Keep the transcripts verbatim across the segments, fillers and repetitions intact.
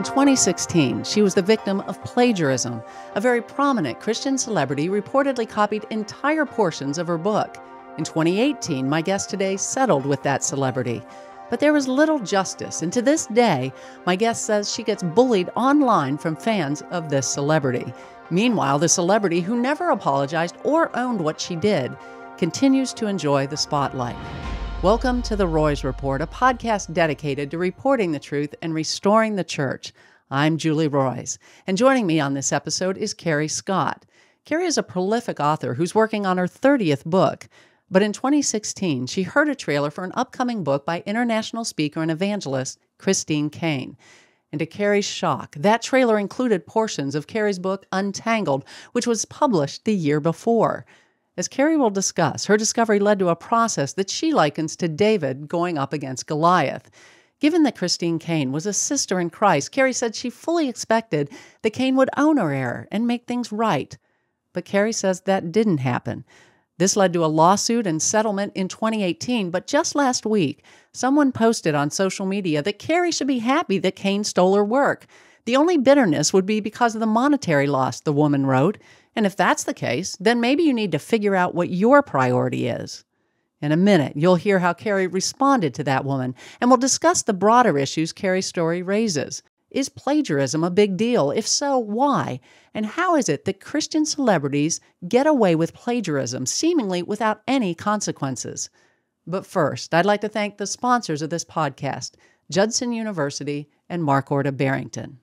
In twenty sixteen, she was the victim of plagiarism. A very prominent Christian celebrity reportedly copied entire portions of her book. In twenty eighteen, my guest today settled with that celebrity. But there was little justice, and to this day, my guest says she gets bullied online from fans of this celebrity. Meanwhile, the celebrity, who never apologized or owned what she did, continues to enjoy the spotlight. Welcome to The Roys Report, a podcast dedicated to reporting the truth and restoring the church. I'm Julie Roys, and joining me on this episode is Carey Scott. Carey is a prolific author who's working on her thirtieth book, but in twenty sixteen, she heard a trailer for an upcoming book by international speaker and evangelist Christine Caine. And to Carey's shock, that trailer included portions of Carey's book Untangled, which was published the year before. As Carey will discuss, her discovery led to a process that she likens to David going up against Goliath. Given that Christine Caine was a sister in Christ, Carey said she fully expected that Caine would own her error and make things right. But Carey says that didn't happen. This led to a lawsuit and settlement in twenty eighteen, but just last week, someone posted on social media that Carey should be happy that Caine stole her work. The only bitterness would be because of the monetary loss, the woman wrote. And if that's the case, then maybe you need to figure out what your priority is. In a minute, you'll hear how Carey responded to that woman, and we'll discuss the broader issues Carey's story raises. Is plagiarism a big deal? If so, why? And how is it that Christian celebrities get away with plagiarism, seemingly without any consequences? But first, I'd like to thank the sponsors of this podcast, Judson University and Marquardt of Barrington.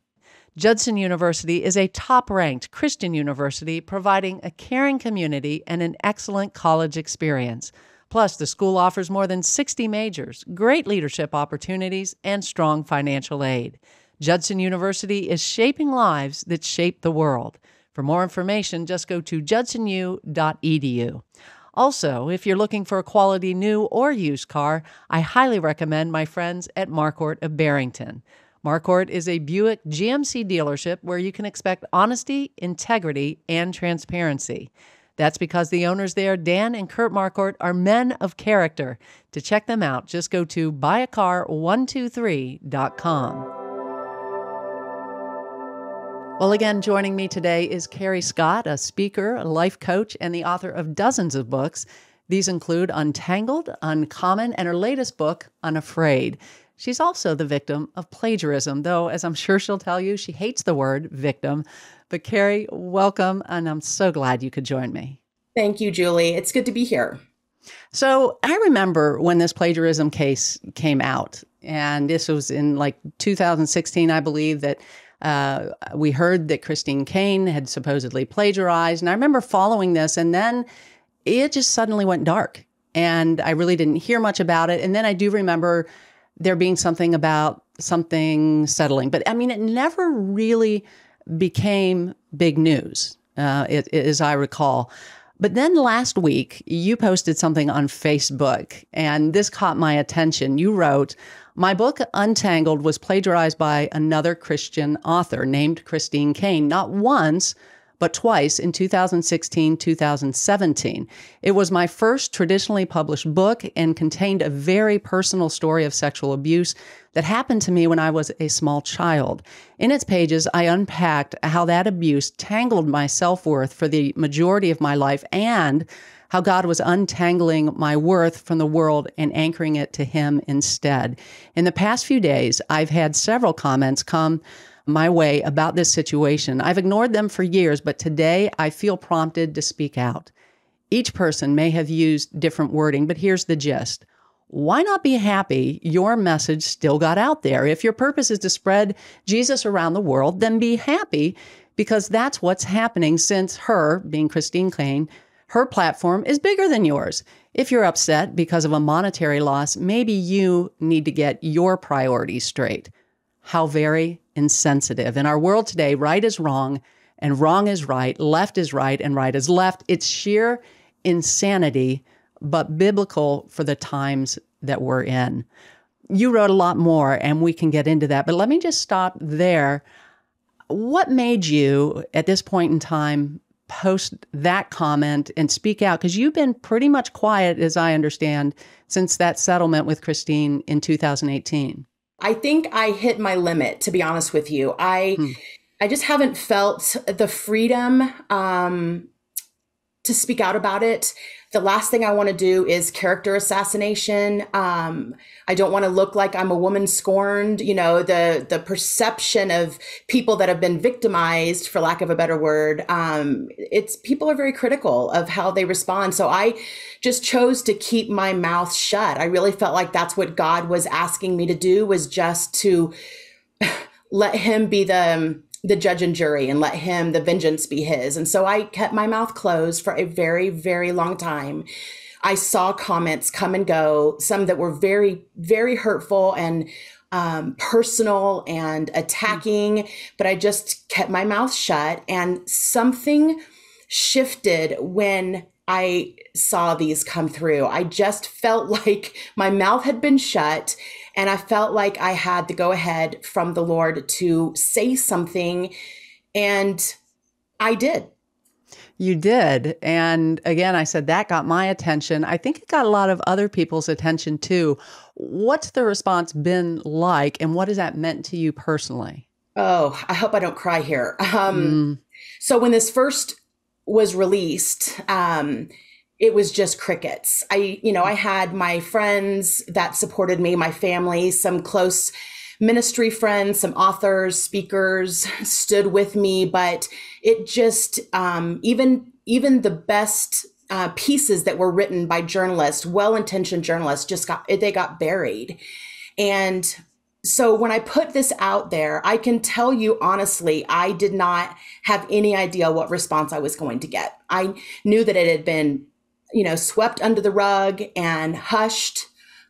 Judson University is a top-ranked Christian university providing a caring community and an excellent college experience. Plus, the school offers more than sixty majors, great leadership opportunities, and strong financial aid. Judson University is shaping lives that shape the world. For more information, just go to judson u dot e d u. Also, if you're looking for a quality new or used car, I highly recommend my friends at Marquardt of Barrington. Marquardt is a Buick G M C dealership where you can expect honesty, integrity, and transparency. That's because the owners there, Dan and Kurt Marquardt, are men of character. To check them out, just go to buy a car one two three dot com. Well, again, joining me today is Carey Scott, a speaker, a life coach, and the author of dozens of books. These include Untangled, Uncommon, and her latest book, Unafraid. She's also the victim of plagiarism, though, as I'm sure she'll tell you, she hates the word victim. But Carey, welcome, and I'm so glad you could join me. Thank you, Julie. It's good to be here. So I remember when this plagiarism case came out, and this was in like two thousand sixteen, I believe, that uh, we heard that Christine Caine had supposedly plagiarized. And I remember following this, and then it just suddenly went dark, and I really didn't hear much about it. And then I do remember there being something about something settling. But I mean, it never really became big news, uh, it, it, as I recall. But then last week, you posted something on Facebook, and this caught my attention. You wrote, "My book, Untangled, was plagiarized by another Christian author named Christine Caine, not once, but twice in two thousand sixteen, two thousand seventeen. It was my first traditionally published book and contained a very personal story of sexual abuse that happened to me when I was a small child. In its pages, I unpacked how that abuse tangled my self-worth for the majority of my life and how God was untangling my worth from the world and anchoring it to Him instead. In the past few days, I've had several comments come my way about this situation. I've ignored them for years, but today I feel prompted to speak out. Each person may have used different wording, but here's the gist. Why not be happy your message still got out there? If your purpose is to spread Jesus around the world, then be happy, because that's what's happening since her, being Christine Caine, her platform is bigger than yours. If you're upset because of a monetary loss, maybe you need to get your priorities straight." How very insensitive. In our world today, right is wrong, and wrong is right, left is right, and right is left. It's sheer insanity, but biblical for the times that we're in. You wrote a lot more, and we can get into that, but let me just stop there. What made you, at this point in time, post that comment and speak out? Because you've been pretty much quiet, as I understand, since that settlement with Christine in two thousand eighteen. I think I hit my limit, to be honest with you. I hmm. I just haven't felt the freedom um, to speak out about it. The last thing I want to do is character assassination. Um, I don't want to look like I'm a woman scorned. You know, the the perception of people that have been victimized, for lack of a better word, um, it's people are very critical of how they respond. So I just chose to keep my mouth shut. I really felt like that's what God was asking me to do, was just to let him be the... Um, the judge and jury, and let him, the vengeance be his. And so I kept my mouth closed for a very, very long time. I saw comments come and go, some that were very, very hurtful and um, personal and attacking, mm-hmm. but I just kept my mouth shut. And something shifted when I saw these come through. I just felt like my mouth had been shut, and I felt like I had the go ahead from the Lord to say something, and I did. You did. And again, I said that got my attention. I think it got a lot of other people's attention too. What's the response been like, and what has that meant to you personally? Oh, I hope I don't cry here. Um, mm. So when this first was released, um, it was just crickets. I, you know, I had my friends that supported me, my family, some close ministry friends, some authors, speakers stood with me, but it just, um, even, even the best uh, pieces that were written by journalists, well-intentioned journalists, just got, they got buried. And so when I put this out there, I can tell you honestly, I did not have any idea what response I was going to get. I knew that it had been, you know, swept under the rug and hushed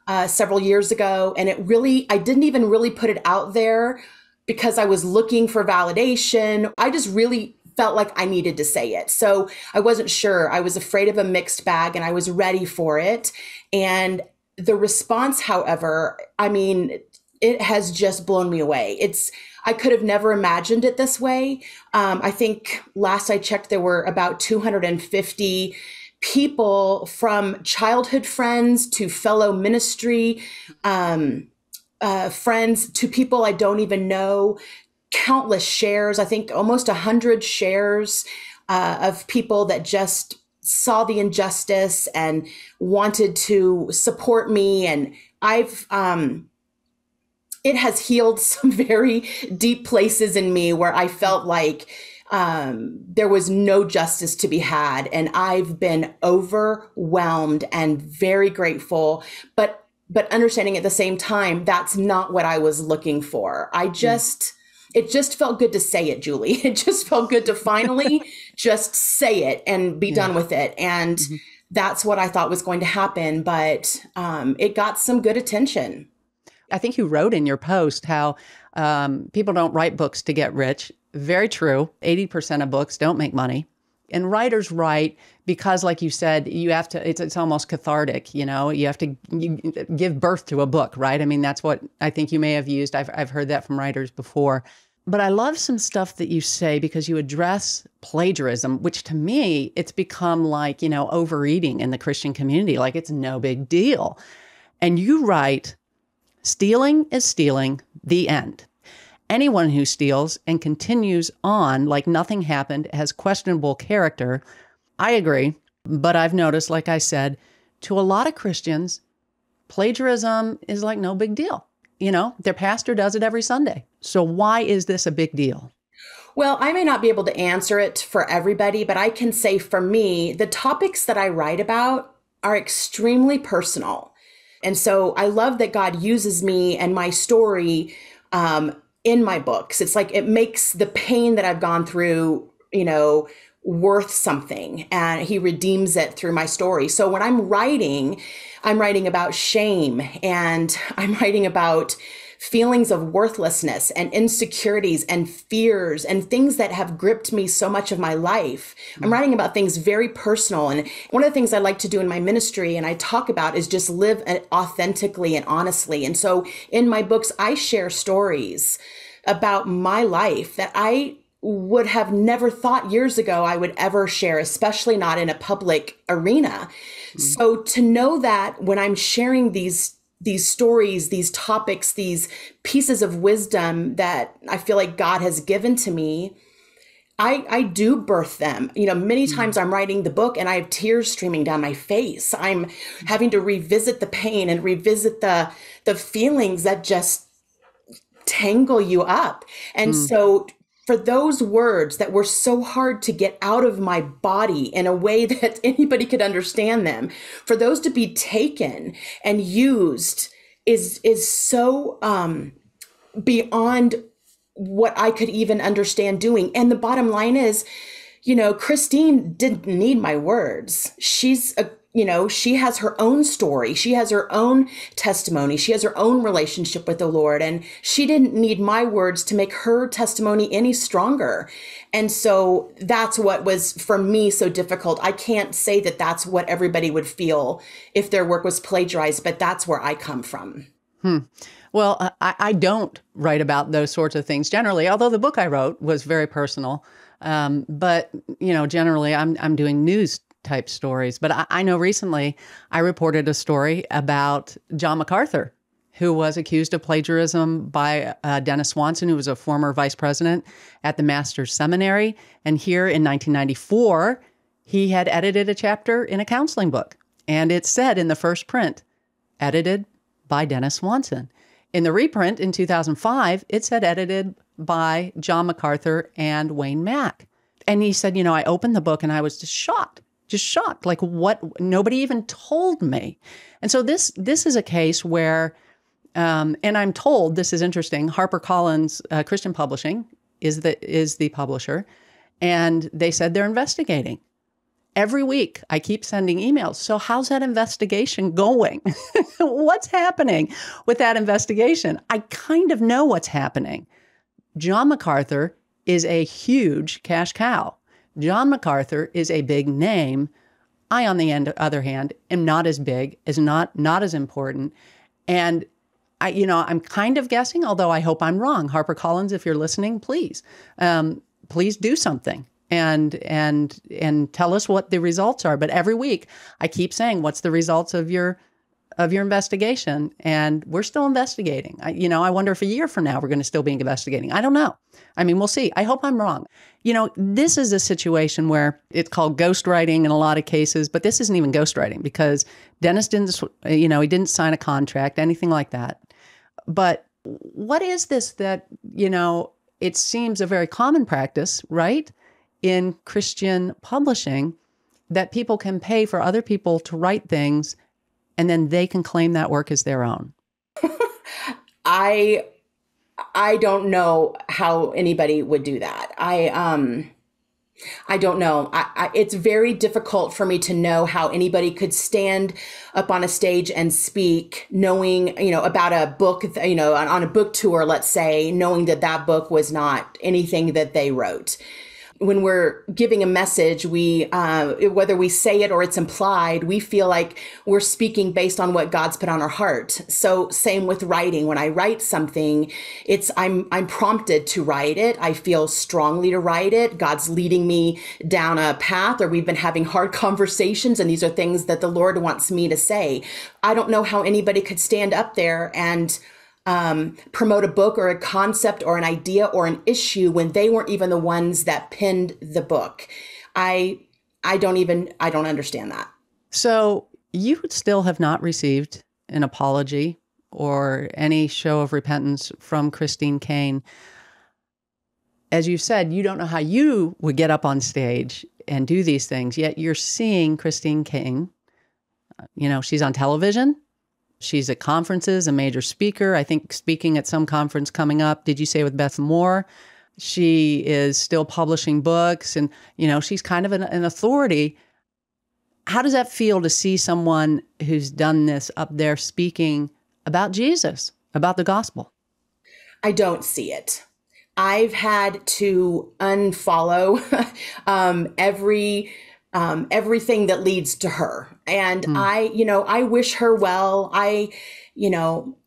uh, several years ago. And it really, I didn't even really put it out there because I was looking for validation. I just really felt like I needed to say it. So I wasn't sure. I was afraid of a mixed bag, and I was ready for it. And the response, however, I mean, it has just blown me away. It's, I could have never imagined it this way. Um, I think last I checked, there were about two hundred fifty people, from childhood friends to fellow ministry um, uh, friends to people I don't even know, countless shares. I think almost one hundred shares uh, of people that just saw the injustice and wanted to support me. And I've, um, it has healed some very deep places in me where I felt like Um, there was no justice to be had. And I've been overwhelmed and very grateful, but, but understanding at the same time, that's not what I was looking for. I just, mm. it just felt good to say it, Julie. It just felt good to finally just say it and be yeah. done with it. And mm-hmm. that's what I thought was going to happen, but, um, it got some good attention. I think you wrote in your post how, um, people don't write books to get rich. Very true. eighty percent of books don't make money. And writers write because, like you said, you have to, it's, it's almost cathartic, you know, you have to you give birth to a book, right? I mean, that's what I think you may have used. I've, I've heard that from writers before. But I love some stuff that you say because you address plagiarism, which to me, it's become like, you know, overeating in the Christian community. Like, it's no big deal. And you write, stealing is stealing, the end. Anyone who steals and continues on like nothing happened has questionable character. I agree, but I've noticed, like I said, to a lot of Christians, plagiarism is like no big deal. You know, their pastor does it every Sunday. So why is this a big deal? Well, I may not be able to answer it for everybody, but I can say for me, the topics that I write about are extremely personal. And so I love that God uses me and my story um, in my books. It's like, it makes the pain that I've gone through, you know, worth something, and he redeems it through my story. So when I'm writing, I'm writing about shame, and I'm writing about feelings of worthlessness and insecurities and fears and things that have gripped me so much of my life. I'm writing about things very personal. And one of the things I like to do in my ministry and I talk about is just live authentically and honestly. And so in my books, I share stories about my life that I would have never thought years ago I would ever share, especially not in a public arena. Mm-hmm. So to know that when I'm sharing these these stories, these topics, these pieces of wisdom that I feel like God has given to me, I, I do birth them. You know, many times I'm writing the book and I have tears streaming down my face. I'm having to revisit the pain and revisit the, the feelings that just tangle you up. And mm. so for those words that were so hard to get out of my body in a way that anybody could understand them, for those to be taken and used is, is so um, beyond what I could even understand doing. And the bottom line is, you know, Christine didn't need my words. She's a, you know, she has her own story. She has her own testimony. She has her own relationship with the Lord. And she didn't need my words to make her testimony any stronger. And so that's what was, for me, so difficult. I can't say that that's what everybody would feel if their work was plagiarized, but that's where I come from. Hmm. Well, I, I don't write about those sorts of things generally, although the book I wrote was very personal. Um, but, you know, generally I'm, I'm doing news type stories. But I, I know recently I reported a story about John MacArthur, who was accused of plagiarism by uh, Dennis Swanson, who was a former vice president at the Master's Seminary. And here in nineteen ninety-four, he had edited a chapter in a counseling book. And it said in the first print, edited by Dennis Swanson. In the reprint in two thousand five, it said edited by John MacArthur and Wayne Mack. And he said, you know, I opened the book and I was just shocked, just shocked. Like, what? Nobody even told me. And so this this is a case where, um, and I'm told, this is interesting, HarperCollins uh, Christian Publishing is the, is the publisher, and they said they're investigating. Every week, I keep sending emails. So how's that investigation going? What's happening with that investigation? I kind of know what's happening. John MacArthur is a huge cash cow. John MacArthur is a big name. I, on the end, other hand, am not as big, is not, not as important. And I, you know, I'm kind of guessing, although I hope I'm wrong. HarperCollins, if you're listening, please, um, please do something. And and and tell us what the results are. But every week I keep saying, "What's the results of your of your investigation?" And we're still investigating. I, you know, I wonder if a year from now we're going to still be investigating. I don't know. I mean, we'll see. I hope I'm wrong. You know, this is a situation where it's called ghostwriting in a lot of cases, but this isn't even ghostwriting because Dennis didn't, you know, he didn't sign a contract, anything like that. But what is this that, you know, it seems a very common practice, right? In Christian publishing, that people can pay for other people to write things and then they can claim that work as their own. I I don't know how anybody would do that. I um I don't know. I, I, it's very difficult for me to know how anybody could stand up on a stage and speak, knowing, you know, about a book, you know, on, on a book tour, let's say, knowing that that book was not anything that they wrote. When we're giving a message, we, uh, whether we say it or it's implied, we feel like we're speaking based on what God's put on our heart. So same with writing. When I write something, it's, I'm, I'm prompted to write it. I feel strongly to write it. God's leading me down a path, or we've been having hard conversations, and these are things that the Lord wants me to say. I don't know how anybody could stand up there and Um, promote a book or a concept or an idea or an issue when they weren't even the ones that penned the book. I, I don't even, I don't understand that. So you still have not received an apology or any show of repentance from Christine Caine. As you said, you don't know how you would get up on stage and do these things, yet you're seeing Christine Caine. You know, she's on television. She's at conferences, a major speaker, I think speaking at some conference coming up, did you say, with Beth Moore? She is still publishing books and, you know, she's kind of an, an authority. How does that feel to see someone who's done this up there speaking about Jesus, about the gospel? I don't see it. I've had to unfollow um, every Um, everything that leads to her. And mm. I, you know, I wish her well. I, you know,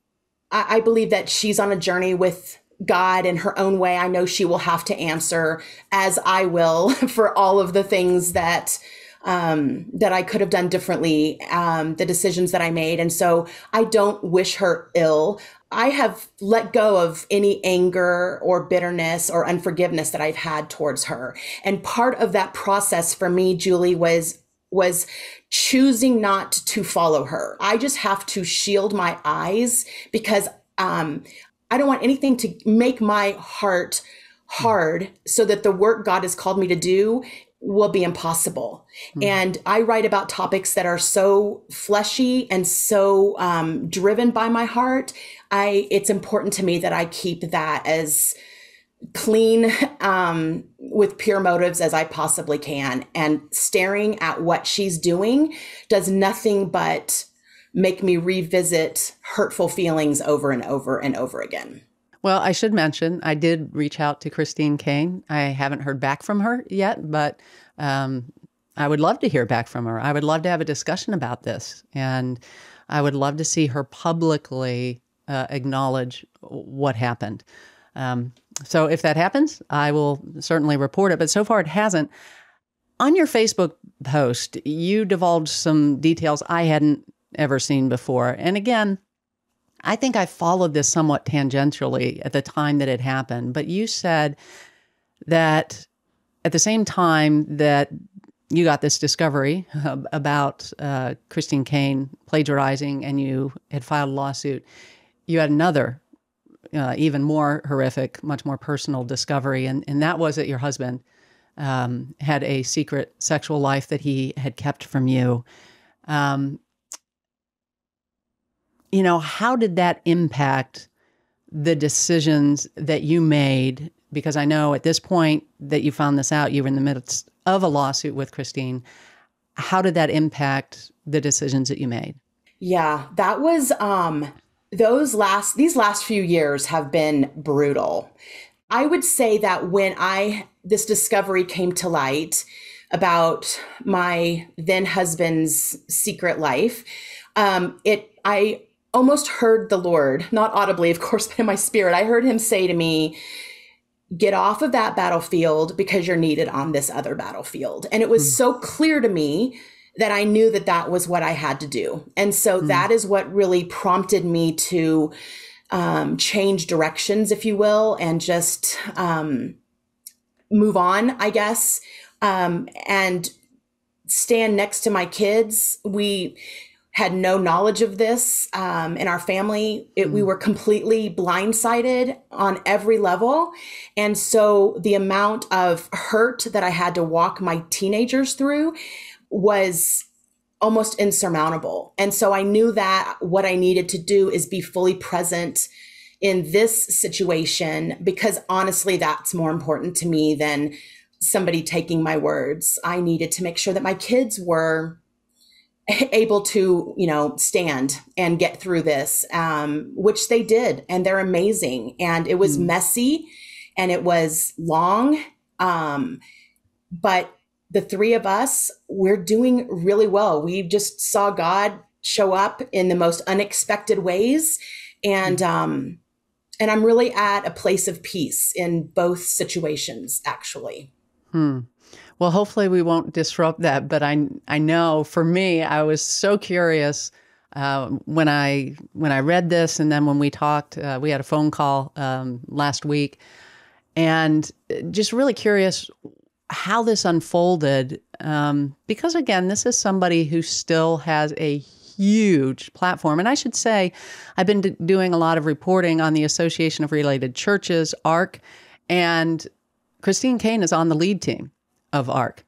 I, I believe that she's on a journey with God in her own way. I know she will have to answer, as I will, for all of the things that um, that I could have done differently, um, the decisions that I made. And so I don't wish her ill. I have let go of any anger or bitterness or unforgiveness that I've had towards her. And part of that process for me, Julie, was was choosing not to follow her. I just have to shield my eyes because um, I don't want anything to make my heart hard so that the work God has called me to do will be impossible. Mm-hmm. And I write about topics that are so fleshy and so um, driven by my heart. I, it's important to me that I keep that as clean um, with pure motives as I possibly can. And staring at what she's doing does nothing but make me revisit hurtful feelings over and over and over again. Well, I should mention, I did reach out to Christine Caine. I haven't heard back from her yet, but um, I would love to hear back from her. I would love to have a discussion about this. And I would love to see her publicly uh, acknowledge what happened. Um, so if that happens, I will certainly report it. But so far it hasn't. On your Facebook post, you divulged some details I hadn't ever seen before. And again, I think I followed this somewhat tangentially at the time that it happened, but you said that at the same time that you got this discovery about uh, Christine Caine plagiarizing and you had filed a lawsuit, you had another uh, even more horrific, much more personal discovery, and, and that was that your husband um, had a secret sexual life that he had kept from you. Um, You know, how did that impact the decisions that you made? Because I know at this point that you found this out, you were in the midst of a lawsuit with Christine. How did that impact the decisions that you made? Yeah, that was, um, those last, these last few years have been brutal. I would say that when I, this discovery came to light about my then husband's secret life, um, it, I, almost heard the Lord, not audibly, of course, but in my spirit, I heard him say to me, get off of that battlefield because you're needed on this other battlefield. And it was mm. so clear to me that I knew that that was what I had to do. And so mm. that is what really prompted me to um, change directions, if you will, and just um, move on, I guess, um, and stand next to my kids. We had no knowledge of this um, in our family. It, mm. We were completely blindsided on every level. And so the amount of hurt that I had to walk my teenagers through was almost insurmountable. And so I knew that what I needed to do is be fully present in this situation, because honestly, that's more important to me than somebody taking my words. I needed to make sure that my kids were able to, you know, stand and get through this, um, which they did. And they're amazing. And it was mm. messy and it was long. Um, but the three of us, we're doing really well. We just saw God show up in the most unexpected ways. And, um, and I'm really at a place of peace in both situations, actually. Hmm. Well, hopefully we won't disrupt that, but I I know for me, I was so curious uh, when I when I read this, and then when we talked, uh, we had a phone call um, last week, and just really curious how this unfolded, um, because again, this is somebody who still has a huge platform, and I should say, I've been d doing a lot of reporting on the Association of Related Churches, A R C, and Christine Caine is on the lead team of A R C.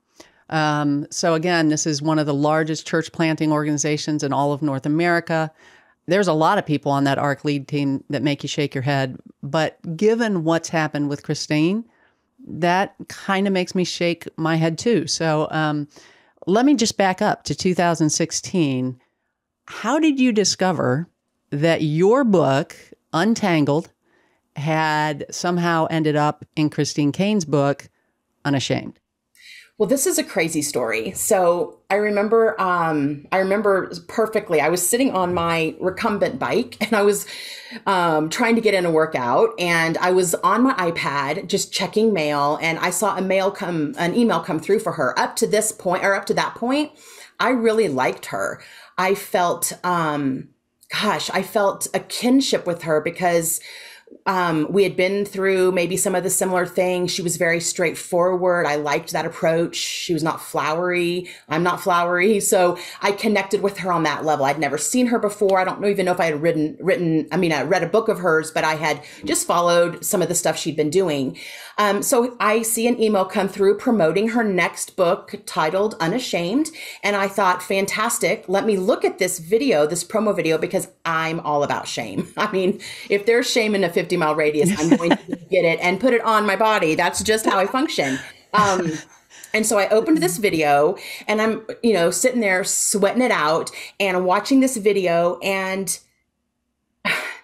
Um, so again, this is one of the largest church planting organizations in all of North America. There's a lot of people on that A R C lead team that make you shake your head. But given what's happened with Christine, that kind of makes me shake my head too. So um, let me just back up to two thousand sixteen. How did you discover that your book, Untangled, had somehow ended up in Christine Caine's book, Unashamed? Well, this is a crazy story. So I remember, um, I remember perfectly. I was sitting on my recumbent bike and I was um, trying to get in a workout, and I was on my iPad just checking mail, and I saw a mail come, an email come through for her. Up to this point, or up to that point, I really liked her. I felt, um, gosh, I felt a kinship with her because Um, we had been through maybe some of the similar things. She was very straightforward. I liked that approach. She was not flowery. I'm not flowery. So I connected with her on that level. I'd never seen her before. I don't even know if I had written, written, I mean, I read a book of hers, but I had just followed some of the stuff she'd been doing. Um, so I see an email come through promoting her next book titled Unashamed. And I thought, fantastic. Let me look at this video, this promo video, because I'm all about shame. I mean, if there's shame in a fifty mile radius, I'm going to get it and put it on my body. That's just how I function. Um, and so I opened this video and I'm, you know, sitting there sweating it out and watching this video. And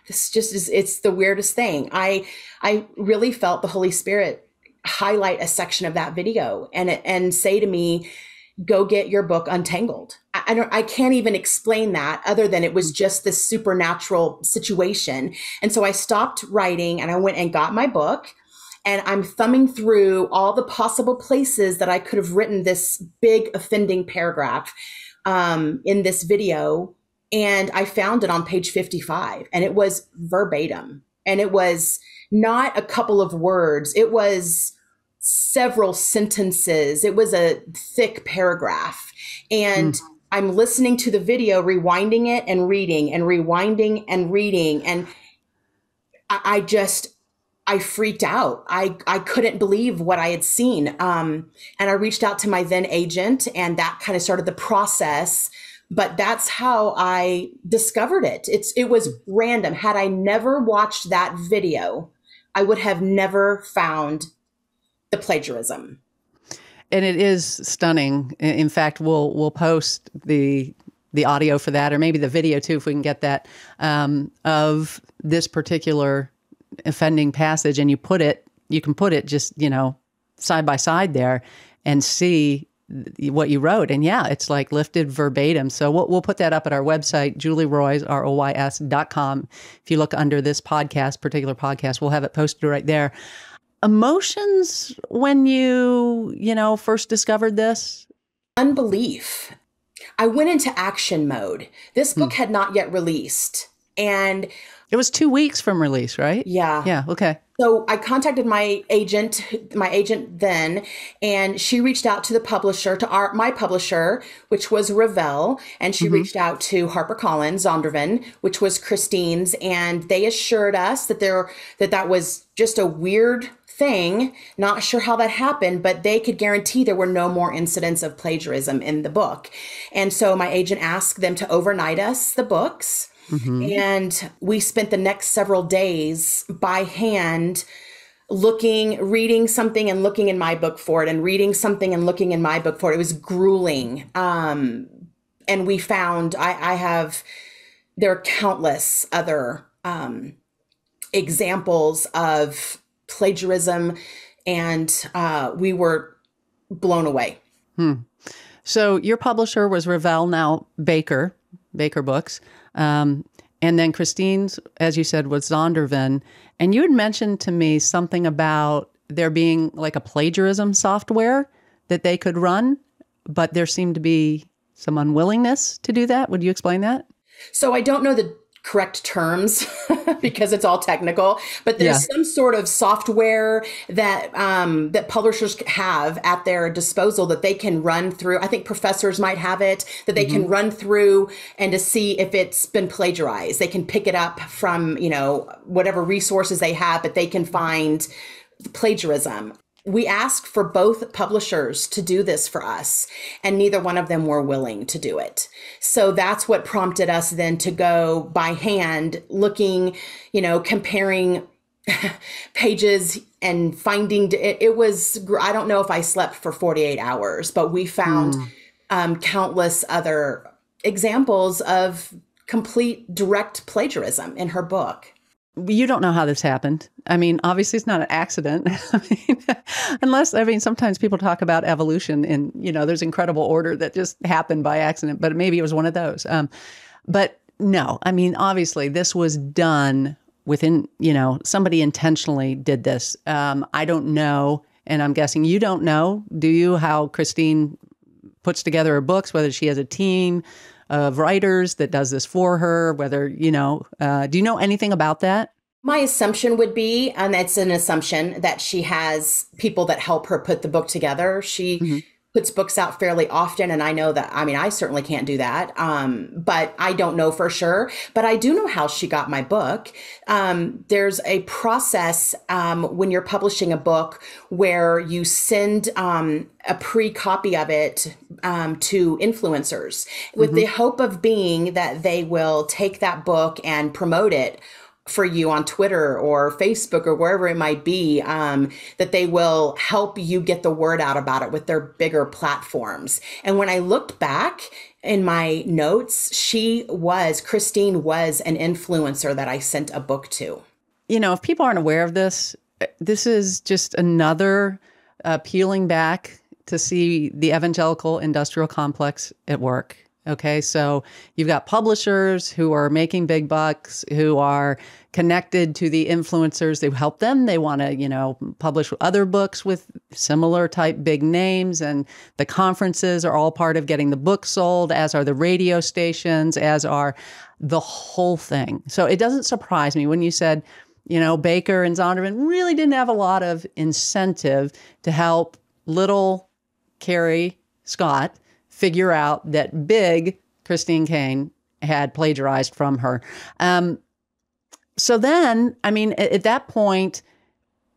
this just is, it's the weirdest thing. I, I really felt the Holy Spirit highlight a section of that video and, and say to me, go get your book Untangled. I don't, I can't even explain that other than it was just this supernatural situation. And so I stopped writing and I went and got my book, and I'm thumbing through all the possible places that I could have written this big offending paragraph um, in this video. And I found it on page fifty-five, and it was verbatim, and it was not a couple of words. It was several sentences. It was a thick paragraph. And mm. I'm listening to the video, rewinding it and reading and rewinding and reading. And I, I just, I freaked out. I, I couldn't believe what I had seen. Um, and I reached out to my then agent, and that kind of started the process. But that's how I discovered it. It's, it was random. Had I never watched that video, I would have never found the plagiarism. And it is stunning. In fact, we'll we'll post the the audio for that, or maybe the video too, if we can get that, um, of this particular offending passage. And you put it, you can put it just, you know, side by side there and see what you wrote. And yeah, it's like lifted verbatim. So we'll, we'll put that up at our website, julie roys dot com. If you look under this podcast, particular podcast, we'll have it posted right there. Emotions when you, you know, first discovered this? Unbelief. I went into action mode. This book hmm. had not yet released. And it was two weeks from release, right? Yeah. Yeah. Okay. So I contacted my agent, my agent then, and she reached out to the publisher, to our, my publisher, which was Revell, and she mm-hmm. reached out to HarperCollins, Zondervan, which was Christine's, and they assured us that there, that that was just a weird thing. Not sure how that happened, but they could guarantee there were no more incidents of plagiarism in the book. And so my agent asked them to overnight us the books. Mm-hmm. And we spent the next several days by hand looking, reading something and looking in my book for it, and reading something and looking in my book for it. It was grueling. Um, and we found, I, I have, there are countless other um, examples of plagiarism, and uh, we were blown away. Hmm. So your publisher was Revell, now Baker, Baker Books. Um, and then Christine's, as you said, was Zondervan. And you had mentioned to me something about there being like a plagiarism software that they could run, but there seemed to be some unwillingness to do that. Would you explain that? So I don't know the correct terms because it's all technical, but there's yeah. some sort of software that um, that publishers have at their disposal that they can run through. I think professors might have it, that they mm-hmm. can run through and to see if it's been plagiarized. They can pick it up from, you know, whatever resources they have, but they can find plagiarism. We asked for both publishers to do this for us, and neither one of them were willing to do it. So that's what prompted us then to go by hand, looking, you know, comparing pages and finding it, it was, I don't know if I slept for forty-eight hours, but we found mm. um, countless other examples of complete direct plagiarism in her book. you don't know how this happened. I mean, obviously it's not an accident. I mean, unless, I mean, sometimes people talk about evolution and, you know, there's incredible order that just happened by accident, but maybe it was one of those. Um, but no, I mean, obviously this was done within, you know, somebody intentionally did this. Um, I don't know. And I'm guessing you don't know, do you, how Christine puts together her books, whether she has a team of writers that does this for her, whether, you know, uh, do you know anything about that? My assumption would be, and it's an assumption, that she has people that help her put the book together. She mm-hmm. puts books out fairly often. And I know that, I mean, I certainly can't do that, um, but I don't know for sure. But I do know how she got my book. Um, there's a process um, when you're publishing a book where you send um, a pre-copy of it um, to influencers with mm-hmm. the hope of being that they will take that book and promote it for you on Twitter or Facebook or wherever it might be, um, that they will help you get the word out about it with their bigger platforms. And when I looked back in my notes, she was, Christine was an influencer that I sent a book to. You know, if people aren't aware of this, this is just another uh, peeling back to see the evangelical industrial complex at work. Okay, so you've got publishers who are making big bucks, who are connected to the influencers. They help them. They want to, you know, publish other books with similar type big names. And the conferences are all part of getting the book sold, as are the radio stations, as are the whole thing. So it doesn't surprise me when you said, you know, Baker and Zondervan really didn't have a lot of incentive to help little Carey Scott figure out that big Christine Caine had plagiarized from her. Um, so then, I mean, at, at that point,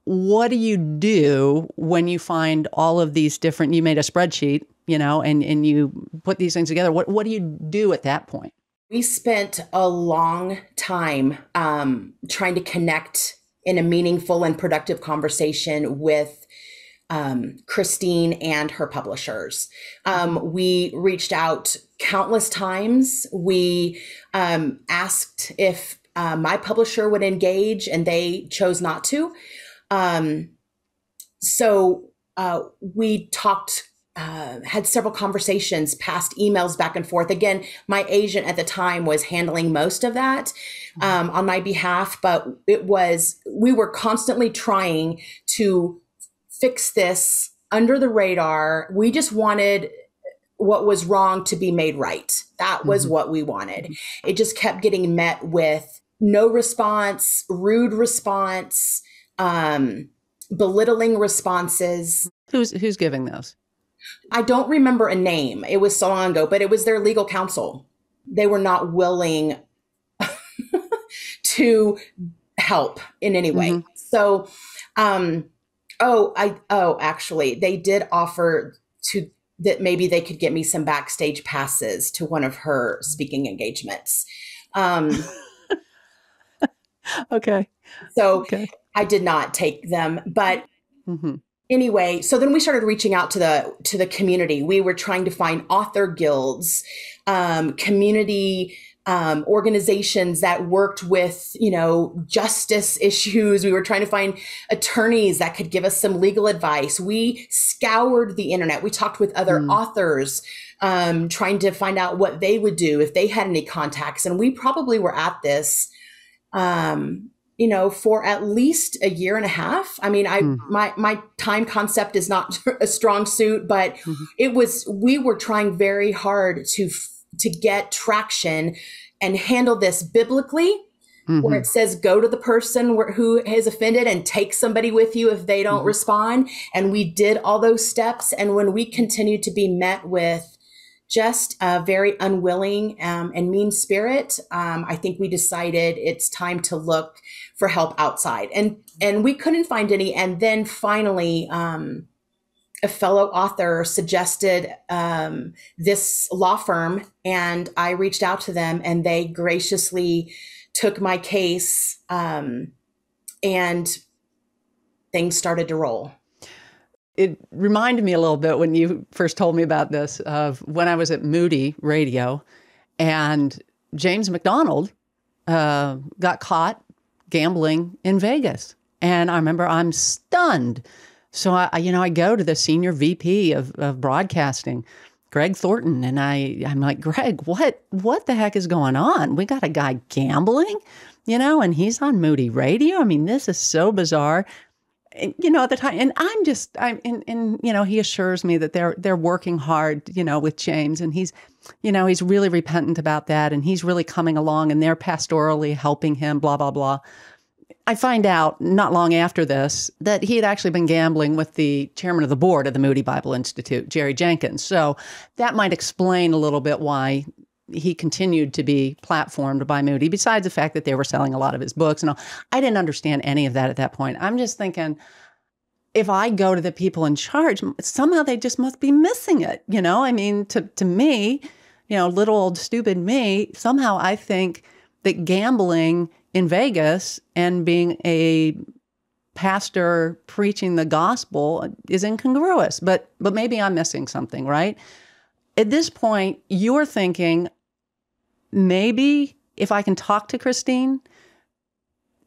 what do you do when you find all of these different, you made a spreadsheet, you know, and, and you put these things together. What, what do you do at that point? We spent a long time um, trying to connect in a meaningful and productive conversation with Um, Christine and her publishers. Um, we reached out countless times. We um, asked if uh, my publisher would engage, and they chose not to. Um, so uh, we talked, uh, had several conversations, passed emails back and forth. Again, my agent at the time was handling most of that um, on my behalf, but it was, we were constantly trying to fix this under the radar. We just wanted what was wrong to be made right. That was mm-hmm. what we wanted. It just kept getting met with no response, rude response, um, belittling responses. Who's who's giving those? I don't remember a name. It was so long ago, but it was their legal counsel. They were not willing to help in any way. Mm-hmm. So, um, Oh, I, oh, actually, they did offer to that maybe they could get me some backstage passes to one of her speaking engagements. Um, okay. So okay. I did not take them, but mm-hmm. anyway, so then we started reaching out to the, to the community. We were trying to find author guilds, um, community Um, organizations that worked with, you know, justice issues. We were trying to find attorneys that could give us some legal advice. We scoured the internet. We talked with other mm. authors, um, trying to find out what they would do if they had any contacts. And we probably were at this, um, you know, for at least a year and a half. I mean, I mm. my my time concept is not a strong suit, but mm-hmm. it was. We were trying very hard to. to get traction and handle this biblically, mm-hmm. where it says, go to the person wh who has offended and take somebody with you if they don't mm-hmm. respond. And we did all those steps. And when we continued to be met with just a very unwilling um, and mean spirit, um, I think we decided it's time to look for help outside. And, and we couldn't find any. And then finally, um, a fellow author suggested um, this law firm, and I reached out to them, and they graciously took my case, um, and things started to roll. It reminded me a little bit when you first told me about this of when I was at Moody Radio, and James McDonald uh, got caught gambling in Vegas. And I remember I'm stunned. So, I, you know, I go to the senior V P of, of broadcasting, Greg Thornton, and I, I'm like, Greg, what, what the heck is going on? We got a guy gambling, you know, and he's on Moody Radio. I mean, this is so bizarre. And, you know, at the time, and I'm just, I'm, and, and, you know, he assures me that they're, they're working hard, you know, with James, and he's, you know, he's really repentant about that, and he's really coming along, and they're pastorally helping him, blah, blah, blah. I find out not long after this that he had actually been gambling with the chairman of the board of the Moody Bible Institute, Jerry Jenkins. So that might explain a little bit why he continued to be platformed by Moody, besides the fact that they were selling a lot of his books. And all. I didn't understand any of that at that point. I'm just thinking, if I go to the people in charge, somehow they just must be missing it. You know, I mean, to, to me, you know, little old stupid me, somehow I think that gambling in Vegas and being a pastor preaching the gospel is incongruous, but but maybe I'm missing something, right? At this point, you're thinking, maybe if I can talk to Christine,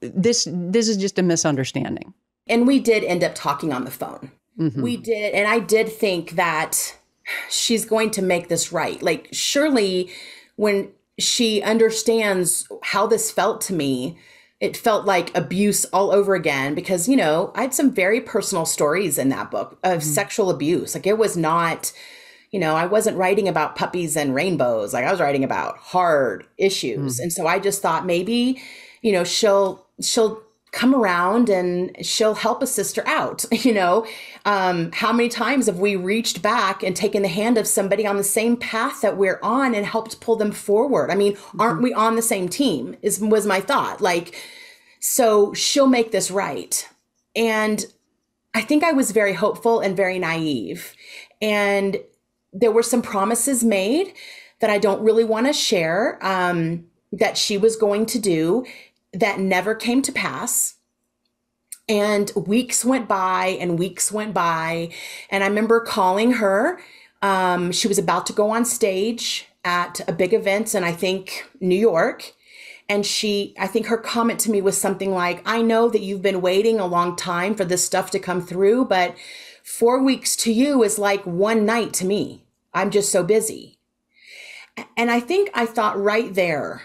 this this is just a misunderstanding. And we did end up talking on the phone. Mm-hmm. We did, and I did think that she's going to make this right. Like, surely when she understands how this felt to me. It felt like abuse all over again because, you know, I had some very personal stories in that book of mm-hmm. sexual abuse. Like, it was not, you know, I wasn't writing about puppies and rainbows. Like, I was writing about hard issues. Mm-hmm. And so I just thought maybe, you know, she'll, she'll come around and she'll help a sister out. You know, um, how many times have we reached back and taken the hand of somebody on the same path that we're on and helped pull them forward? I mean, mm-hmm. aren't we on the same team is, was my thought. Like, so she'll make this right. And I think I was very hopeful and very naive. And there were some promises made that I don't really want to share, um, that she was going to do. That never came to pass. And weeks went by and weeks went by. And I remember calling her. Um, she was about to go on stage at a big event in, I think, New York. And she, I think her comment to me was something like, I know that you've been waiting a long time for this stuff to come through, but four weeks to you is like one night to me. I'm just so busy. And I think I thought right there,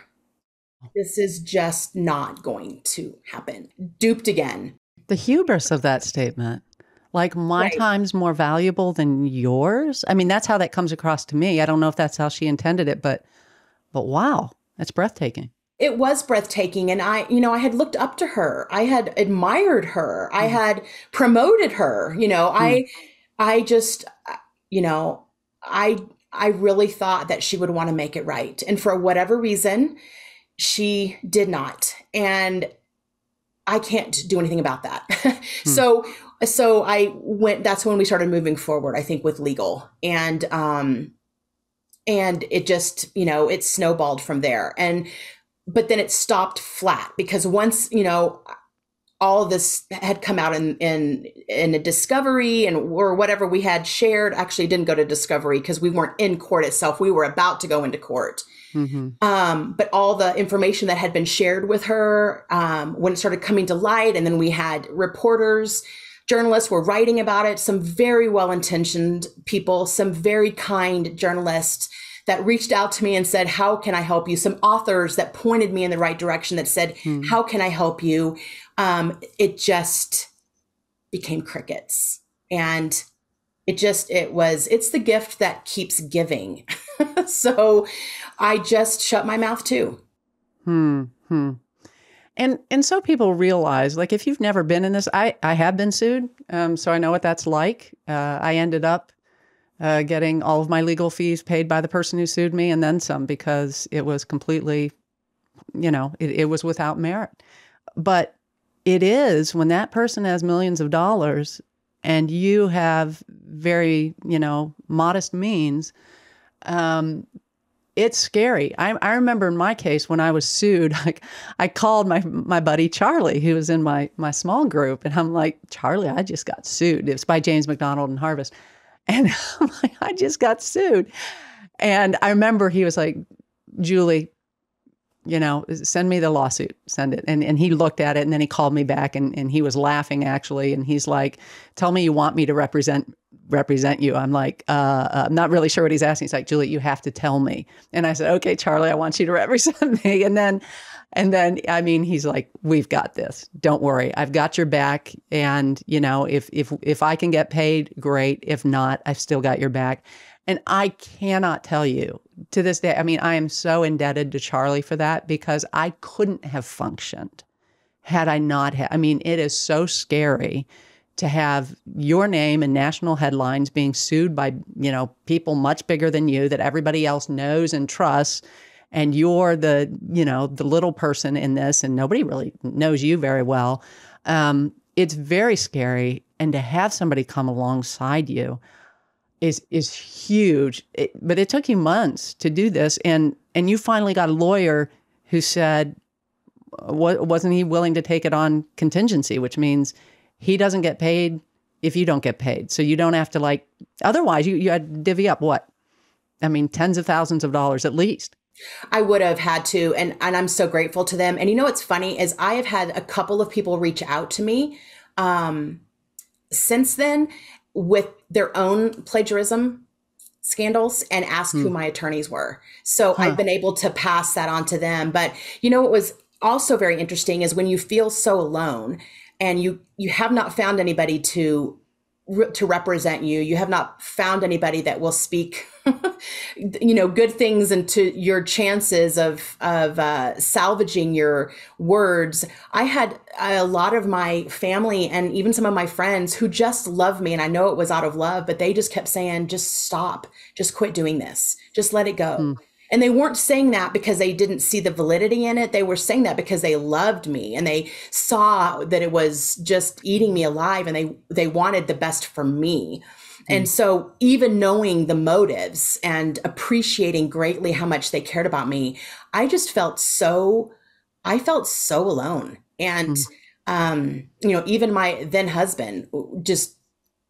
this is just not going to happen. Duped again. The hubris of that statement. Like, my right. time's more valuable than yours. I mean, that's how that comes across to me. I don't know if that's how she intended it, but but wow, that's breathtaking. It was breathtaking. And I, you know, I had looked up to her. I had admired her. Mm-hmm. I had promoted her. You know, mm-hmm. I I just, you know, I I really thought that she would want to make it right. And for whatever reason, she did not, and I can't do anything about that. hmm. So, so I went. That's when we started moving forward, I think, with legal, and um, and it just, you know, it snowballed from there. And but then it stopped flat because once, you know, all of this had come out in in in a discovery and or whatever we had shared. Actually, didn't go to discovery because we weren't in court itself. We were about to go into court. Mm-hmm. Um, but all the information that had been shared with her, um, when it started coming to light, and then we had reporters, journalists were writing about it, some very well-intentioned people, some very kind journalists that reached out to me and said, how can I help you? Some authors that pointed me in the right direction that said, mm-hmm. how can I help you? Um, it just became crickets. And it just, it was, it's the gift that keeps giving. So I just shut my mouth too. Hmm. hmm. And and so people realize, like, if you've never been in this, I, I have been sued, um, so I know what that's like. Uh, I ended up uh, getting all of my legal fees paid by the person who sued me and then some because it was completely, you know, it, it was without merit. But it is when that person has millions of dollars and you have very, you know, modest means, um, it's scary. I, I remember in my case when I was sued, I, I called my my buddy Charlie, who was in my my small group, and I'm like, Charlie, I just got sued. It's by James McDonald and Harvest, and I'm like, I just got sued. And I remember he was like, Julie, you know, send me the lawsuit, send it. And, and he looked at it, and then he called me back, and, and he was laughing, actually. And he's like, tell me you want me to represent represent you. I'm like, uh, I'm not really sure what he's asking. He's like, Julie, you have to tell me. And I said, okay, Charlie, I want you to represent me. And then, and then, I mean, he's like, we've got this. Don't worry. I've got your back. And, you know, if, if, if I can get paid, great. If not, I've still got your back. And I cannot tell you to this day, I mean, I am so indebted to Charlie for that, because I couldn't have functioned had I not had, I mean, it is so scary to have your name in national headlines being sued by, you know, people much bigger than you that everybody else knows and trusts. And you're the, you know, the little person in this, and nobody really knows you very well. Um, it's very scary. And to have somebody come alongside you is is huge. It, but it took you months to do this. And, and you finally got a lawyer who said, what, wasn't he willing to take it on contingency, which means he doesn't get paid if you don't get paid. So you don't have to, like, otherwise you, you had to divvy up what? I mean, tens of thousands of dollars at least. I would have had to, and, and I'm so grateful to them. And you know what's funny is I have had a couple of people reach out to me um, since then with their own plagiarism scandals and ask hmm. who my attorneys were. So huh. I've been able to pass that on to them. But you know what was also very interesting is when you feel so alone and you you have not found anybody to to represent you, you have not found anybody that will speak, you know, good things and to your chances of, of uh, salvaging your words. I had a lot of my family and even some of my friends who just love me. And I know it was out of love, but they just kept saying, just stop, just quit doing this, just let it go. Mm. And they weren't saying that because they didn't see the validity in it. They were saying that because they loved me and they saw that it was just eating me alive, and they, they wanted the best for me. Mm. And so even knowing the motives and appreciating greatly how much they cared about me, I just felt so, I felt so alone. And, mm. um, you know, even my then husband just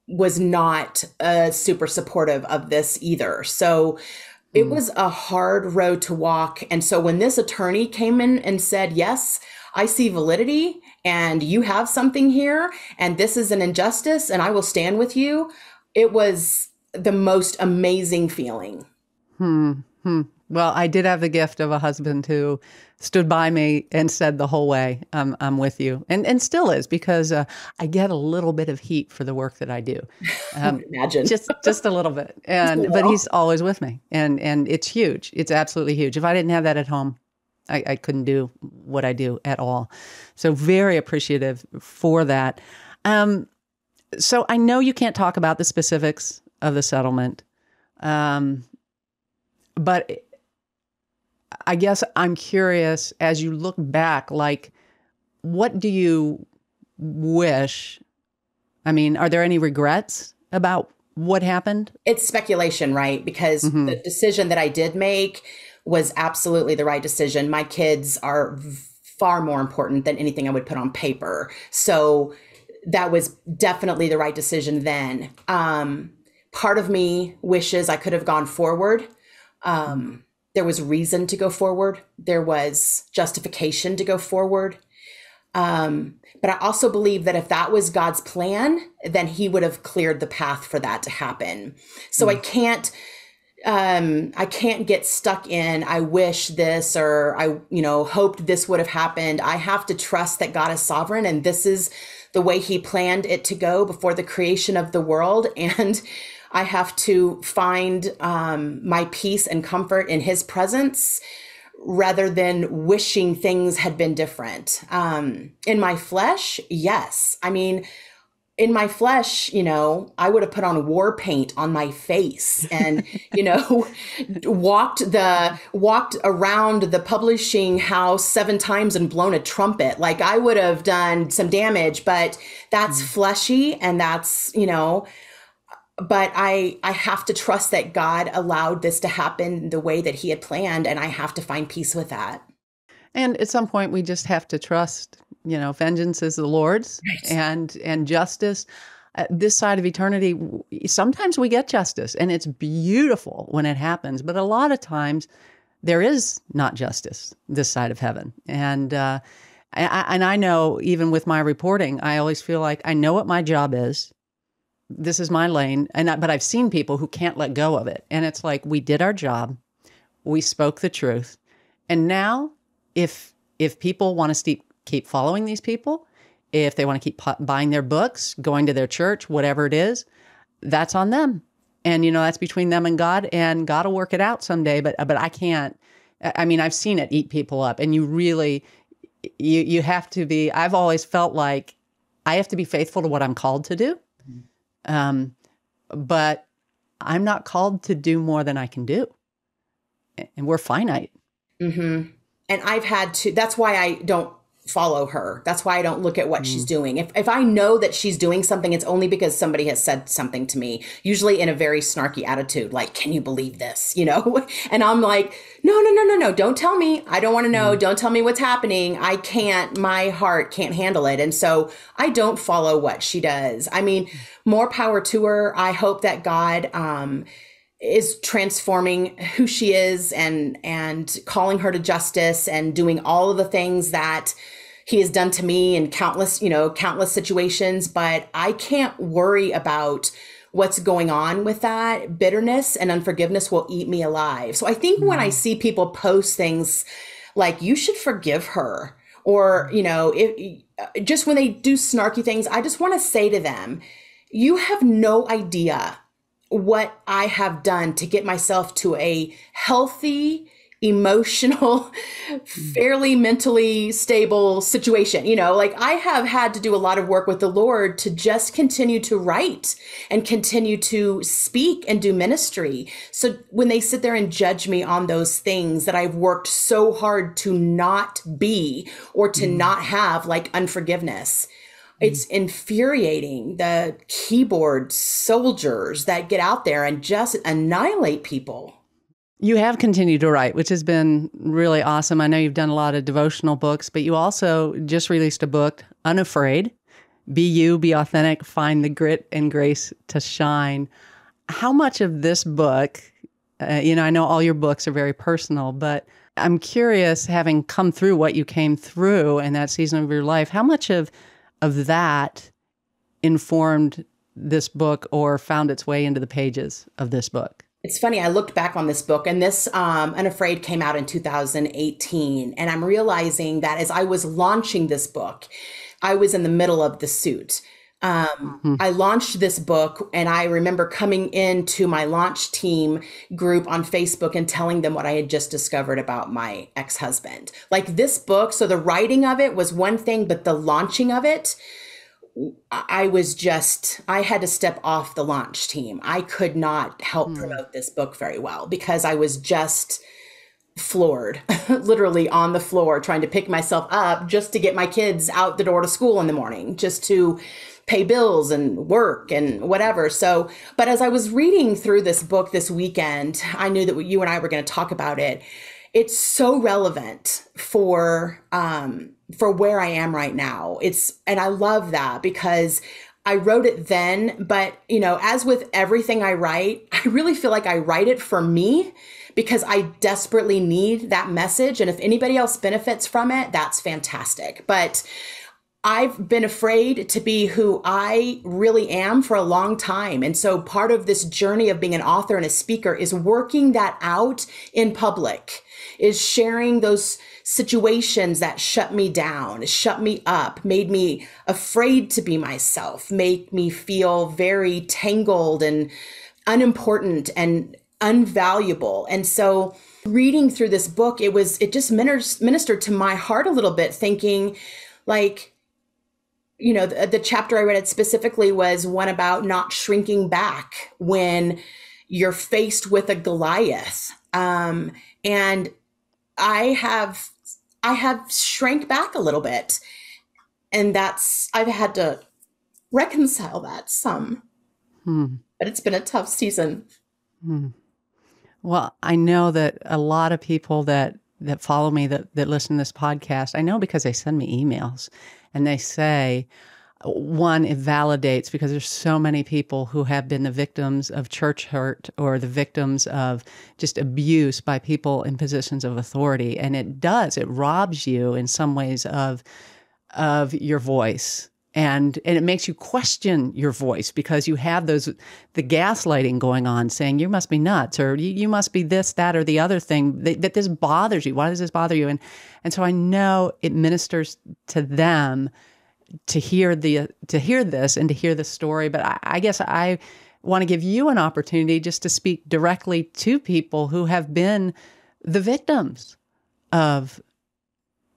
was not uh, super supportive of this either. So it was a hard road to walk. And so when this attorney came in and said, yes, I see validity and you have something here and this is an injustice and I will stand with you, it was the most amazing feeling. Hmm. hmm. Well, I did have the gift of a husband who stood by me and said the whole way, I'm, I'm with you. And, and still is, because uh, I get a little bit of heat for the work that I do. Um, Imagine. Just just a little bit. And little. But he's always with me. And, and it's huge. It's absolutely huge. If I didn't have that at home, I, I couldn't do what I do at all. So very appreciative for that. Um, so I know you can't talk about the specifics of the settlement, um, but I guess I'm curious, as you look back, like, what do you wish? I mean, are there any regrets about what happened? It's speculation, right? Because mm-hmm. the decision that I did make was absolutely the right decision. My kids are far more important than anything I would put on paper. So that was definitely the right decision then. Um, part of me wishes I could have gone forward. Um, There was reason to go forward. There was justification to go forward. Um, but I also believe that if that was God's plan, then he would have cleared the path for that to happen. So mm. I can't, um, I can't get stuck in, I wish this, or I, you know, hoped this would have happened. I have to trust that God is sovereign and this is the way he planned it to go before the creation of the world. And I have to find um, my peace and comfort in his presence rather than wishing things had been different. Um, in my flesh, yes. I mean, in my flesh, you know, I would have put on war paint on my face and, you know, walked the walked around the publishing house seven times and blown a trumpet. Like, I would have done some damage, but that's mm. fleshy, and that's, you know, but I, I have to trust that God allowed this to happen the way that he had planned, and I have to find peace with that. And at some point, we just have to trust, you know, vengeance is the Lord's, right. and, and justice. Uh, this side of eternity, sometimes we get justice, and it's beautiful when it happens. But a lot of times, there is not justice this side of heaven. And uh, I, and I know, even with my reporting, I always feel like I know what my job is. This is my lane. And I, but I've seen people who can't let go of it. And it's like, we did our job. We spoke the truth. And now, if if people want to keep keep following these people, if they want to keep buying their books, going to their church, whatever it is, that's on them. And, you know, that's between them and God, and God will work it out someday. But but I can't. I mean, I've seen it eat people up. And you really, you you have to be, I've always felt like I have to be faithful to what I'm called to do. Mm-hmm. Um, but I'm not called to do more than I can do. And we're finite. Mm-hmm. And I've had to, that's why I don't follow her. That's why I don't look at what mm. she's doing. If if I know that she's doing something, it's only because somebody has said something to me, usually in a very snarky attitude, like, can you believe this? You know? And I'm like, no, no, no, no, no. Don't tell me. I don't want to know. Mm. Don't tell me what's happening. I can't, my heart can't handle it. And so I don't follow what she does. I mean, more power to her. I hope that God, um, is transforming who she is and and calling her to justice and doing all of the things that he has done to me in countless, you know, countless situations. But I can't worry about what's going on with that. Bitterness and unforgiveness will eat me alive. So I think mm-hmm. when I see people post things like, you should forgive her, or, you know, if, just when they do snarky things, I just want to say to them, you have no idea what I have done to get myself to a healthy, emotional, fairly mentally stable situation. You know, like, I have had to do a lot of work with the Lord to just continue to write and continue to speak and do ministry. So when they sit there and judge me on those things that I've worked so hard to not be, or to mm. not have, like unforgiveness, it's infuriating, the keyboard soldiers that get out there and just annihilate people. You have continued to write, which has been really awesome. I know you've done a lot of devotional books, but you also just released a book, Unafraid, Be You, Be Authentic, Find the Grit and Grace to Shine. How much of this book, uh, you know, I know all your books are very personal, but I'm curious, having come through what you came through in that season of your life, how much of of that informed this book or found its way into the pages of this book? It's funny, I looked back on this book, and this um, Unafraid came out in two thousand eighteen. And I'm realizing that as I was launching this book, I was in the middle of the suit. Um, mm-hmm. I launched this book, and I remember coming into my launch team group on Facebook and telling them what I had just discovered about my ex-husband. Like, this book, so the writing of it was one thing, but the launching of it, I was just, I had to step off the launch team. I could not help mm-hmm. promote this book very well, because I was just floored, literally on the floor, trying to pick myself up just to get my kids out the door to school in the morning, just to pay bills and work and whatever. So, but as I was reading through this book this weekend, I knew that you and I were going to talk about it. It's so relevant for, um, for where I am right now. It's, and I love that, because I wrote it then, but, you know, as with everything I write, I really feel like I write it for me, because I desperately need that message. And if anybody else benefits from it, that's fantastic. But I've been afraid to be who I really am for a long time. And so part of this journey of being an author and a speaker is working that out in public, is sharing those situations that shut me down, shut me up, made me afraid to be myself, made me feel very tangled and unimportant and unvaluable. And so reading through this book, it was, it just ministered to my heart a little bit, thinking, like, you know, the, the chapter I read it specifically was one about not shrinking back when you're faced with a Goliath. Um, and I have, I have shrank back a little bit, and that's, I've had to reconcile that some, hmm. but it's been a tough season. Hmm. Well, I know that a lot of people that, that follow me, that, that listen to this podcast, I know, because they send me emails. And they say, one, it validates, because there's so many people who have been the victims of church hurt or the victims of just abuse by people in positions of authority. And it does, it robs you in some ways of of your voice. And and it makes you question your voice, because you have those the gaslighting going on, saying you must be nuts, or you, you must be this, that, or the other thing, that, that this bothers you. Why does this bother you? And and so I know it ministers to them to hear the to hear this and to hear the story. But I, I guess I want to give you an opportunity just to speak directly to people who have been the victims of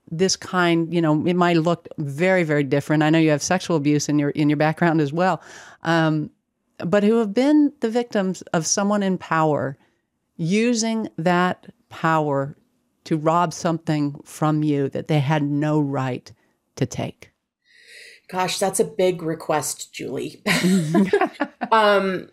this kind. You know, it might look very, very different. I know you have sexual abuse in your in your background as well, um, but who have been the victims of someone in power using that power to rob something from you that they had no right to take. Gosh, that's a big request, Julie. um,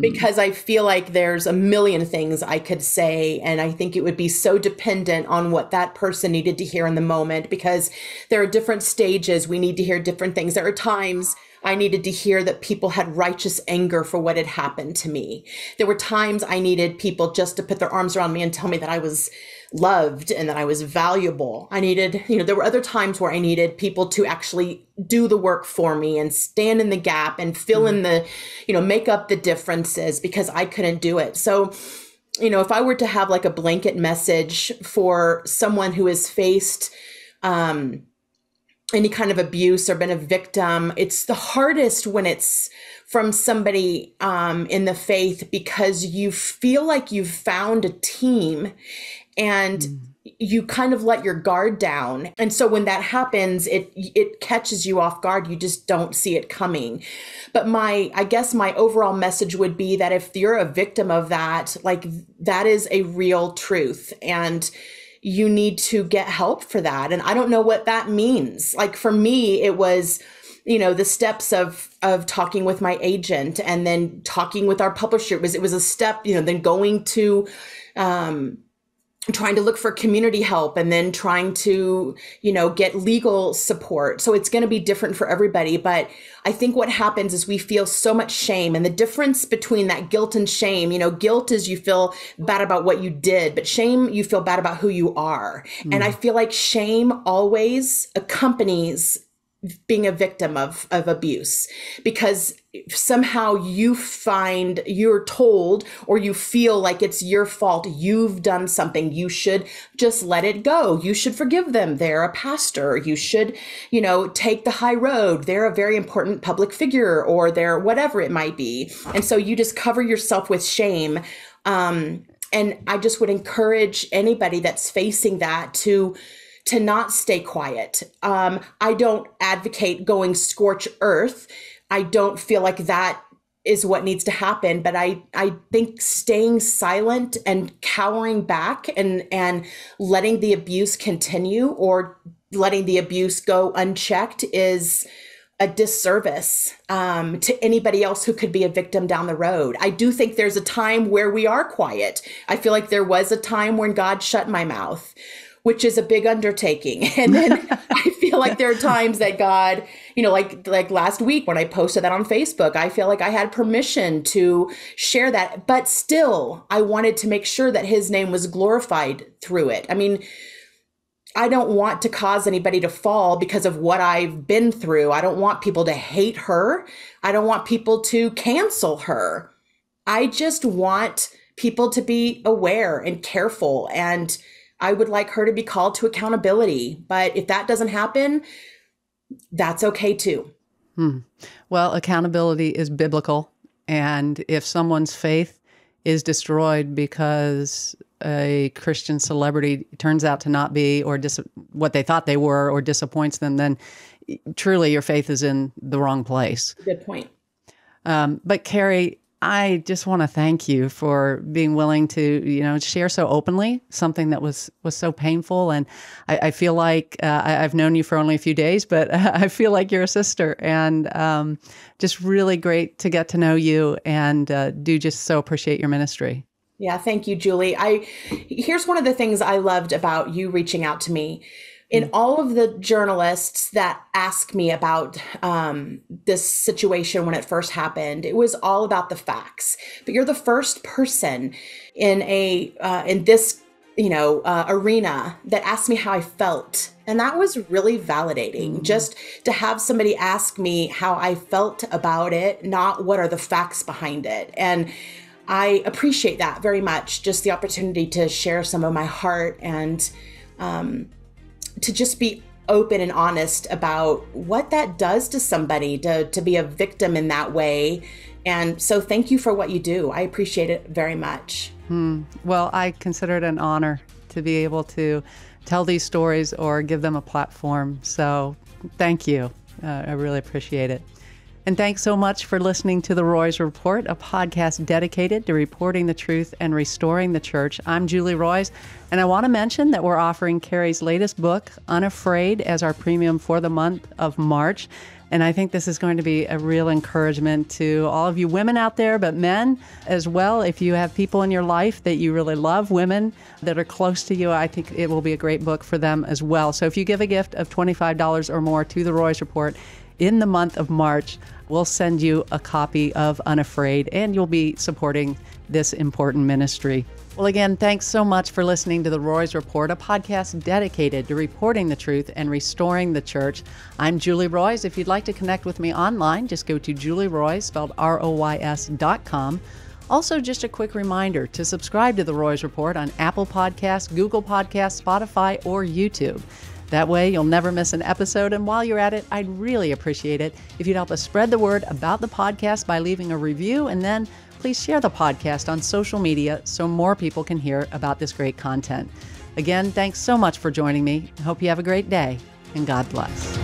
Because I feel like there's a million things I could say, and I think it would be so dependent on what that person needed to hear in the moment, because there are different stages. We need to hear different things. There are times I needed to hear that people had righteous anger for what had happened to me. There were times I needed people just to put their arms around me and tell me that I was loved and that I was valuable. I needed, you know, there were other times where I needed people to actually do the work for me and stand in the gap and fill mm-hmm. in the, you know, make up the differences, because I couldn't do it. So, you know, if I were to have like a blanket message for someone who has faced, um, any kind of abuse or been a victim, it's the hardest when it's from somebody um, in the faith, because you feel like you've found a team and mm. you kind of let your guard down. And so when that happens, it it catches you off guard. You just don't see it coming. But my, I guess my overall message would be that if you're a victim of that, like that is a real truth. And you need to get help for that. And I don't know what that means. Like for me, it was, you know, the steps of, of talking with my agent and then talking with our publisher. It was, it was a step, you know, then going to, um, trying to look for community help and then trying to, you know, get legal support. So it's going to be different for everybody. But I think what happens is we feel so much shame, and the difference between that guilt and shame, you know, guilt is you feel bad about what you did, but shame, you feel bad about who you are. Mm. And I feel like shame always accompanies being a victim of, of abuse, because somehow you find you're told, or you feel like it's your fault. You've done something. You should just let it go. You should forgive them. They're a pastor. You should, you know, take the high road. They're a very important public figure, or they're whatever it might be. And so you just cover yourself with shame. Um, and I just would encourage anybody that's facing that to to not stay quiet. Um, I don't advocate going scorch earth. I don't feel like that is what needs to happen, but I, I think staying silent and cowering back and, and letting the abuse continue or letting the abuse go unchecked is a disservice um, to anybody else who could be a victim down the road. I do think there's a time where we are quiet. I feel like there was a time when God shut my mouth, which is a big undertaking. And then I feel like there are times that God, you know, like like last week when I posted that on Facebook, I feel like I had permission to share that, but still I wanted to make sure that his name was glorified through it. I mean, I don't want to cause anybody to fall because of what I've been through. I don't want people to hate her. I don't want people to cancel her. I just want people to be aware and careful, and I would like her to be called to accountability, but if that doesn't happen, that's okay too. Hmm. Well, accountability is biblical, and if someone's faith is destroyed because a Christian celebrity turns out to not be or dis what they thought they were or disappoints them, then truly your faith is in the wrong place. Good point. Um, but Carey, I just want to thank you for being willing to, you know, share so openly something that was was so painful. And I, I feel like uh, I, I've known you for only a few days, but I feel like you're a sister, and um, just really great to get to know you, and uh, do just so appreciate your ministry. Yeah, thank you, Julie. I here's one of the things I loved about you reaching out to me. in all of the journalists that ask me about um, this situation when it first happened, it was all about the facts. But you're the first person in a uh, in this you know uh, arena that asked me how I felt, and that was really validating. Mm-hmm. Just to have somebody ask me how I felt about it, not what are the facts behind it, and I appreciate that very much. Just the opportunity to share some of my heart and. Um, to just be open and honest about what that does to somebody, to, to be a victim in that way. And so thank you for what you do. I appreciate it very much. Hmm. Well, I consider it an honor to be able to tell these stories or give them a platform. So thank you. Uh, I really appreciate it. And thanks so much for listening to The Roys Report, a podcast dedicated to reporting the truth and restoring the church. I'm Julie Roys, and I want to mention that we're offering Carey's latest book, Unafraid, as our premium for the month of March. And I think this is going to be a real encouragement to all of you women out there, but men as well. If you have people in your life that you really love, women that are close to you, I think it will be a great book for them as well. So if you give a gift of twenty-five dollars or more to The Roys Report, in the month of March, we'll send you a copy of Unafraid, and you'll be supporting this important ministry. Well, again, thanks so much for listening to The Roys Report, a podcast dedicated to reporting the truth and restoring the church. I'm Julie Roys. If you'd like to connect with me online, just go to julieroys, spelled R O Y S, dot com. Also, just a quick reminder to subscribe to The Roys Report on Apple Podcasts, Google Podcasts, Spotify, or YouTube. That way, you'll never miss an episode. And while you're at it, I'd really appreciate it if you'd help us spread the word about the podcast by leaving a review. And then please share the podcast on social media so more people can hear about this great content. Again, thanks so much for joining me. I hope you have a great day, and God bless.